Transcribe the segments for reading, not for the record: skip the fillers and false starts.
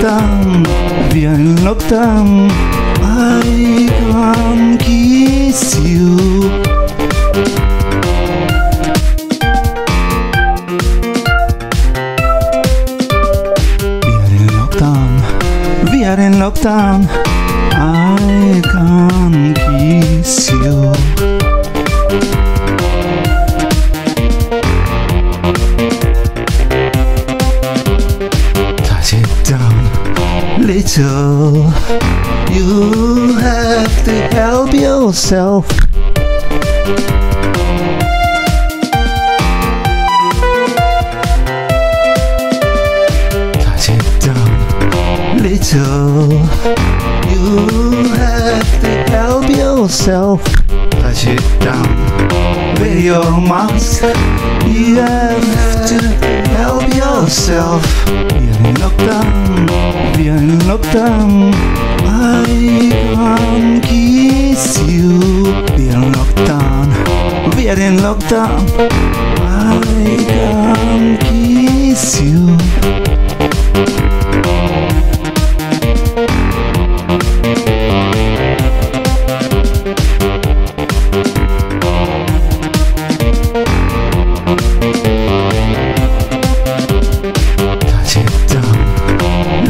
l'automne, vient l'automne, I can kiss you. Vient l'automne, I can kiss you. Little, you have to help yourself. Touch it down, little, you have to help yourself. Touch it down with your mouth. You have to help yourself. Viens l'automne, viens l'automne, I can kiss you. Viens l'automne, I can kiss you.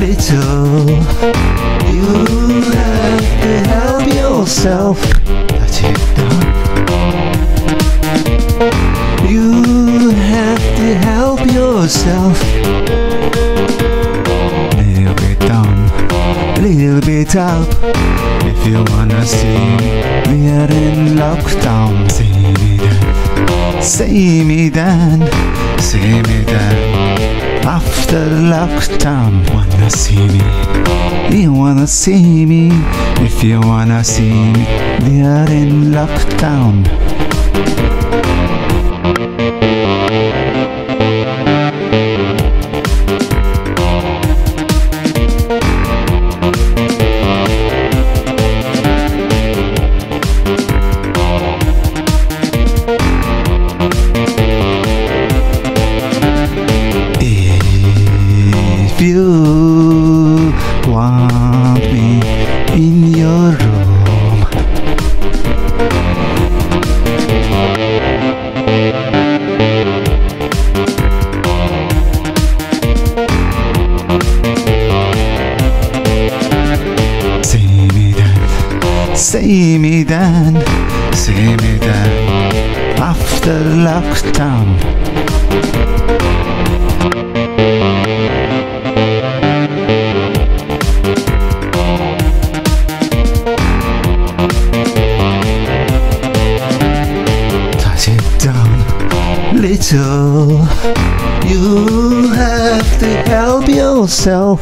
Little, you have to help yourself. Touch it down. You have to help yourself. Little bit down, little bit up. If you wanna see me in lockdown, see me then, see me then. After lockdown, wanna see me? You wanna see me? If you wanna see me, we are in lockdown. If you want me in your room, see me then, see me then, see me then, after lockdown. Little, you have to help yourself.